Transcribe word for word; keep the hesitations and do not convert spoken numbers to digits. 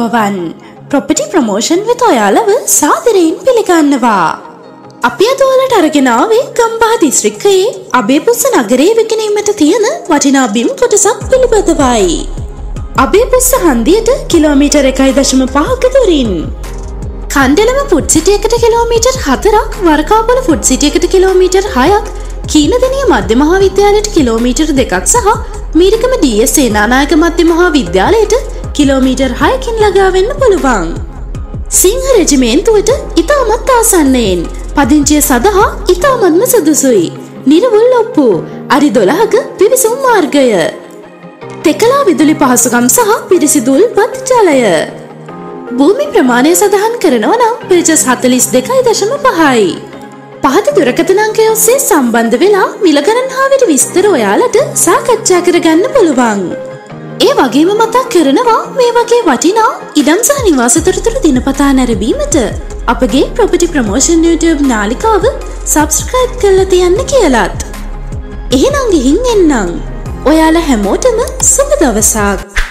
අනුභවන් property promotion වෙත ඔයාලව සාදරයෙන් පිළිගන්නවා. අපි අද ඔයාලට අරගෙන ආවේ ගම්බහ දිස්ත්‍රික්කයේ අබේපුස්ස නගරයේ විකිණීමට තියෙන වටිනා බිම් කොටසක් පිළිබඳවයි. අබේපුස්ස හන්දියට කිලෝමීටර් එක දශම පහක දුරින් කන්ඩලම ෆුඩ් සිටි එකට කිලෝමීටර් හතරක්, වරකාපොල ෆුඩ් සිටි එකට කිලෝමීටර් හයක්, කීනදෙනිය මධ්‍ය මහාවිද්‍යාලයට කිලෝමීටර් දෙකක් සහ මීරිකම ඩී එස් සේනානායක මධ්‍ය මහාවිද්‍යාලයට කිලෝමීටර් හයකින් ළඟා වෙන්න පුළුවන්. සිංහ රෙජිමේන්තුවට ඉතාමත් ආසන්නයෙන් පදිංචිය සඳහා ඉතාමත්ම සුදුසුයි. නිර්වුල් ඔප්පු අඩි දොළහක පිවිසුම් මාර්ගය, තෙකලා විදුලි පහසුකම් සහ පිරිසිදු උල්පත් ජලය. භූමි ප්‍රමාණය සඳහන් කරනවා නම් පිරිසස් හතළිස් දෙකයි දශම පහයි. පහත දුරකථන අංකය ඔස්සේ සම්බන්ධ වෙලා මිල ගණන්හාවට විස්තර ඔයාලට සාකච්ඡා කරගන්න පුළුවන්. ඒ වගේම මතක් කරනවා මේ වගේ වටිනා ඉඩම් සහ නිවාස තොරතුරු දිනපතා නැරඹීමට අපගේ Property Promotion YouTube නාලිකාව subscribe කරලා තියන්න කියලාත්. එහෙනම් ගිහින් එන්නම්. ඔයාලා හැමෝටම සුබ දවසක්.